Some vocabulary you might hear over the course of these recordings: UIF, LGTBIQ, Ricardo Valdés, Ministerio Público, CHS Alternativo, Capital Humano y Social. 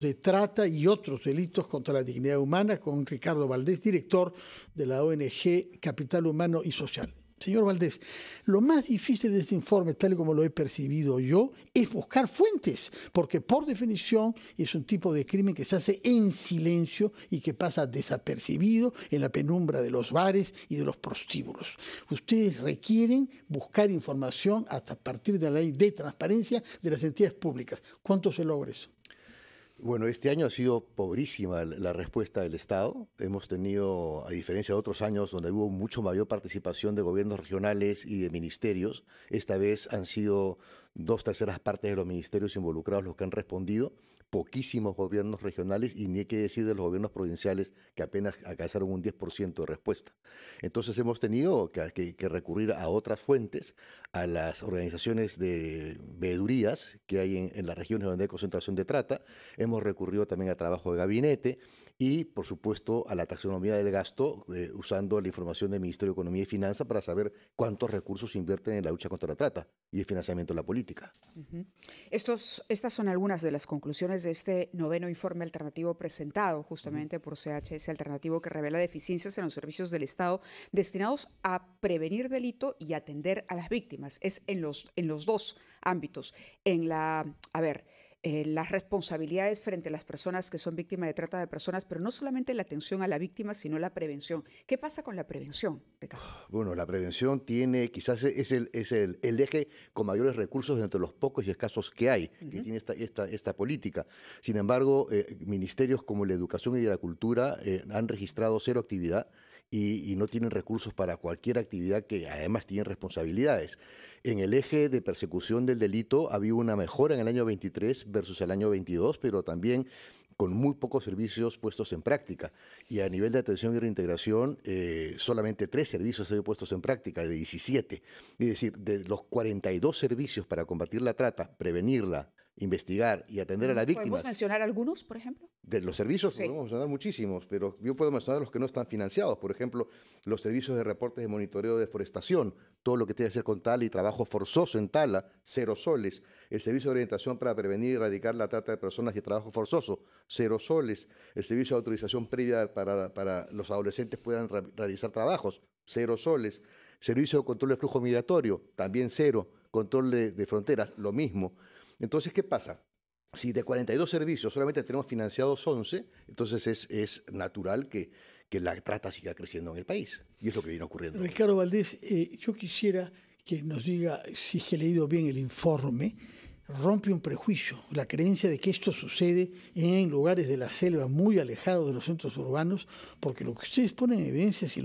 de trata y otros delitos contra la dignidad humana, con Ricardo Valdés, director de la ONG Capital Humano y Social. Señor Valdés, lo más difícil de este informe, tal y como lo he percibido yo, es buscar fuentes, porque por definición es un tipo de crimen que se hace en silencio y que pasa desapercibido en la penumbra de los bares y de los prostíbulos. Ustedes requieren buscar información hasta partir de la ley de transparencia de las entidades públicas. ¿Cuánto se logra eso? Bueno, este año ha sido pobrísima la respuesta del Estado. Hemos tenido, a diferencia de otros años donde hubo mucho mayor participación de gobiernos regionales y de ministerios, esta vez han sido 2/3 partes de los ministerios involucrados los que han respondido, poquísimos gobiernos regionales y ni hay que decir de los gobiernos provinciales que apenas alcanzaron un 10% de respuesta. Entonces hemos tenido que recurrir a otras fuentes, a las organizaciones de veedurías que hay en las regiones donde hay concentración de trata. Hemos recurrido también a trabajo de gabinete y, por supuesto, a la taxonomía del gasto, usando la información del Ministerio de Economía y Finanzas para saber cuántos recursos invierten en la lucha contra la trata y el financiamiento de la política. Estas son algunas de las conclusiones de este 9º informe alternativo presentado justamente por CHS Alternativo, que revela deficiencias en los servicios del Estado destinados a prevenir delito y atender a las víctimas. Es en los dos ámbitos. Las responsabilidades frente a las personas que son víctimas de trata de personas, pero no solamente la atención a la víctima, sino la prevención. ¿Qué pasa con la prevención, Ricardo? Bueno, la prevención tiene, quizás es el eje con mayores recursos entre los pocos y escasos que hay, que tiene esta política. Sin embargo, ministerios como la Educación y la Cultura han registrado 0 actividad. Y no tienen recursos para cualquier actividad que además tienen responsabilidades. En el eje de persecución del delito había una mejora en el año 23 versus el año 22, pero también con muy pocos servicios puestos en práctica. Y a nivel de atención y reintegración, solamente 3 servicios se han puesto en práctica, de 17. Es decir, de los 42 servicios para combatir la trata, prevenirla, investigar y atender a las víctimas. ¿Podemos mencionar algunos, por ejemplo? De los servicios, sí, podemos mencionar muchísimos, pero yo puedo mencionar los que no están financiados. Por ejemplo, los servicios de reportes de monitoreo de deforestación, todo lo que tiene que hacer con tala y trabajo forzoso en tala, 0 soles. El servicio de orientación para prevenir y erradicar la trata de personas y trabajo forzoso, 0 soles. El servicio de autorización previa para los adolescentes puedan realizar trabajos, 0 soles. Servicio de control de flujo migratorio, también 0. Control de fronteras, lo mismo. Entonces, ¿qué pasa? Si de 42 servicios solamente tenemos financiados 11, entonces es natural que la trata siga creciendo en el país. Y es lo que viene ocurriendo. Ricardo Valdés, yo quisiera que nos diga, si he leído bien el informe, rompe un prejuicio, la creencia de que esto sucede en lugares de la selva muy alejados de los centros urbanos, porque lo que ustedes ponen en evidencia, si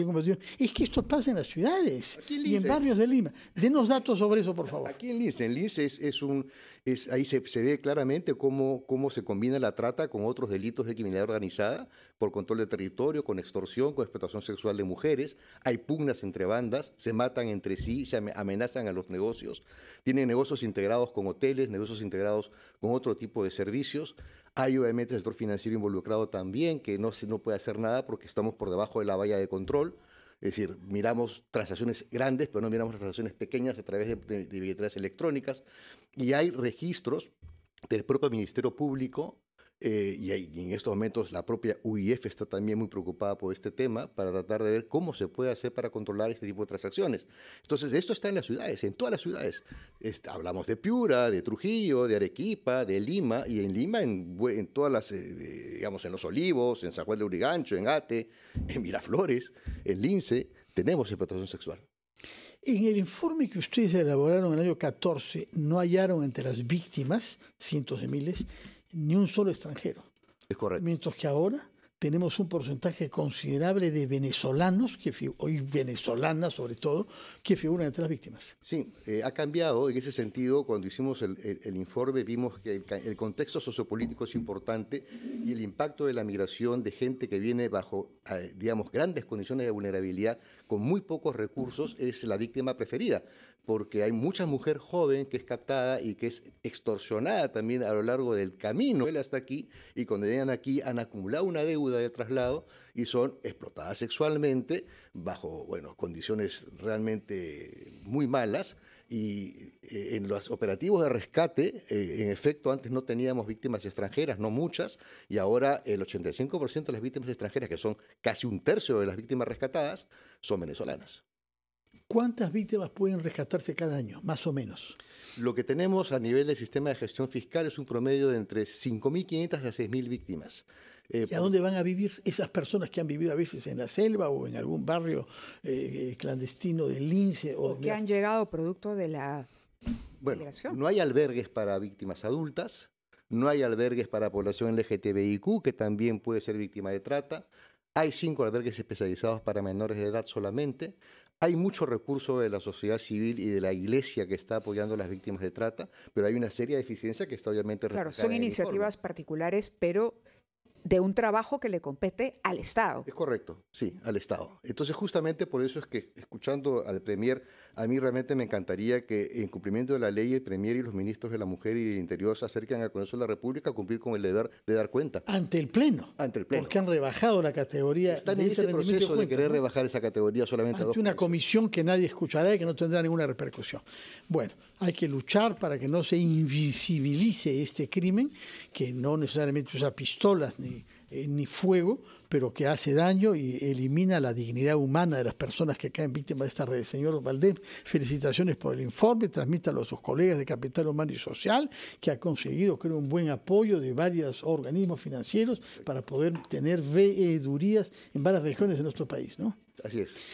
he compartido, es que esto pasa en las ciudades y en barrios de Lima. Denos datos sobre eso, por favor. Aquí en Lince ahí se ve claramente cómo se combina la trata con otros delitos de criminalidad organizada, por control de territorio, con extorsión, con explotación sexual de mujeres. Hay pugnas entre bandas, se matan entre sí, se amenazan a los negocios, tienen negocios integrados con hoteles, negocios integrados con otro tipo de servicios. Hay obviamente el sector financiero involucrado también, que no puede hacer nada porque estamos por debajo de la valla de control. Es decir, miramos transacciones grandes, pero no miramos transacciones pequeñas a través de billeteras electrónicas. Y hay registros del propio Ministerio Público, y en estos momentos la propia UIF está también muy preocupada por este tema para tratar de ver cómo se puede hacer para controlar este tipo de transacciones. Entonces, esto está en las ciudades, en todas las ciudades. Hablamos de Piura, de Trujillo, de Arequipa, de Lima, y en Lima en todas las, digamos, en Los Olivos, en San Juan de Urigancho, en Ate, en Miraflores, en Lince, tenemos explotación sexual. En el informe que ustedes elaboraron en el año 14, no hallaron entre las víctimas, cientos de miles, ni un solo extranjero. Es correcto. Mientras que ahora tenemos un porcentaje considerable de venezolanos, hoy venezolanas sobre todo, que figuran entre las víctimas. Sí, ha cambiado en ese sentido. Cuando hicimos el informe vimos que el contexto sociopolítico es importante y el impacto de la migración de gente que viene bajo, digamos, grandes condiciones de vulnerabilidad, con muy pocos recursos, es la víctima preferida, porque hay mucha mujer joven que es captada y que es extorsionada también a lo largo del camino hasta aquí, y cuando llegan aquí han acumulado una deuda de traslado y son explotadas sexualmente bajo, bueno, condiciones realmente muy malas, y en los operativos de rescate, en efecto, antes no teníamos víctimas extranjeras, no muchas, y ahora el 85% de las víctimas extranjeras, que son casi un tercio de las víctimas rescatadas, son venezolanas. ¿Cuántas víctimas pueden rescatarse cada año, más o menos? Lo que tenemos a nivel del sistema de gestión fiscal es un promedio de entre 5.500 a 6.000 víctimas. ¿Y a dónde van a vivir esas personas que han vivido a veces en la selva o en algún barrio clandestino del lince? O que han llegado producto de la migración. Bueno, no hay albergues para víctimas adultas, no hay albergues para población LGTBIQ, que también puede ser víctima de trata. Hay 5 albergues especializados para menores de edad solamente. Hay mucho recurso de la sociedad civil y de la iglesia que está apoyando a las víctimas de trata, pero hay una seria deficiencia que está obviamente reflejada. Claro, son iniciativas particulares, pero de un trabajo que le compete al Estado. Es correcto, sí, al Estado. Entonces, justamente por eso es que, escuchando al Premier, a mí realmente me encantaría que, en cumplimiento de la ley, el Premier y los ministros de la Mujer y del Interior se acerquen al Congreso de la República a cumplir con el deber de dar cuenta. Ante el Pleno. Ante el Pleno. Porque han rebajado la categoría. Están en ese proceso de querer rebajar esa categoría solamente a 2 una comisión que nadie escuchará y que no tendrá ninguna repercusión. Bueno, hay que luchar para que no se invisibilice este crimen, que no necesariamente usa pistolas ni fuego, pero que hace daño y elimina la dignidad humana de las personas que caen víctimas de estas redes. Señor Valdés, felicitaciones por el informe, transmítalo a sus colegas de Capital Humano y Social, que ha conseguido, creo, un buen apoyo de varios organismos financieros para poder tener veedurías en varias regiones de nuestro país, ¿no? Así es.